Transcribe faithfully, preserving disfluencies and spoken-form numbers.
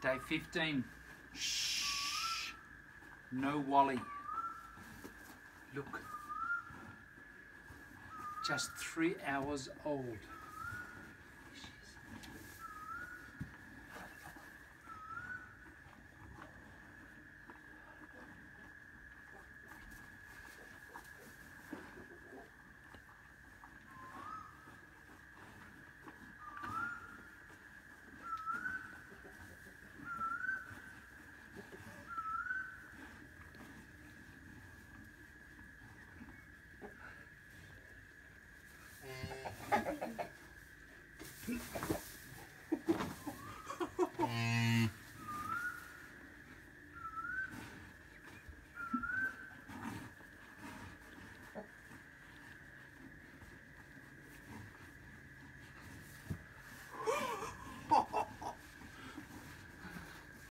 Day fifteen. Shh. No Wally. Look. Just three hours old.